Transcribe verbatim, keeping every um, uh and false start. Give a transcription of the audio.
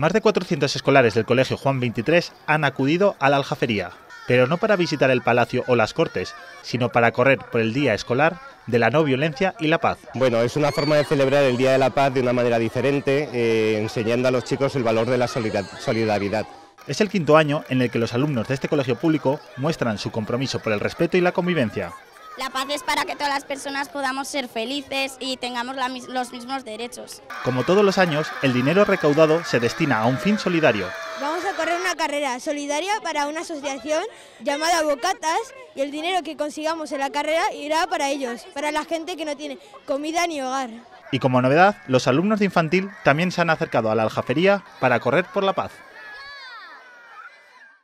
Más de cuatrocientos escolares del Colegio Juan veintitrés han acudido a la Aljafería, pero no para visitar el Palacio o las Cortes, sino para correr por el Día Escolar de la No Violencia y la Paz. Bueno, es una forma de celebrar el Día de la Paz de una manera diferente, eh, enseñando a los chicos el valor de la solidaridad. Es el quinto año en el que los alumnos de este colegio público muestran su compromiso por el respeto y la convivencia. La paz es para que todas las personas podamos ser felices y tengamos la, los mismos derechos. Como todos los años, el dinero recaudado se destina a un fin solidario. Vamos a correr una carrera solidaria para una asociación llamada Bocatas y el dinero que consigamos en la carrera irá para ellos, para la gente que no tiene comida ni hogar. Y como novedad, los alumnos de infantil también se han acercado a la Aljafería para correr por la paz.